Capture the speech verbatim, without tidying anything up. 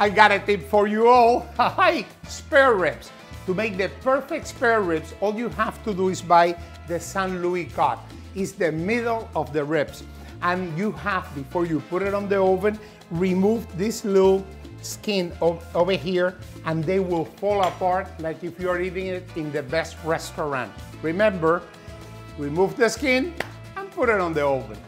I got a tip for you all. Hi, spare ribs. To make the perfect spare ribs, all you have to do is buy the Saint Louis cut. It's the middle of the ribs. And you have, before you put it on the oven, remove this little skin of, over here, and they will fall apart like if you're eating it in the best restaurant. Remember, remove the skin and put it on the oven.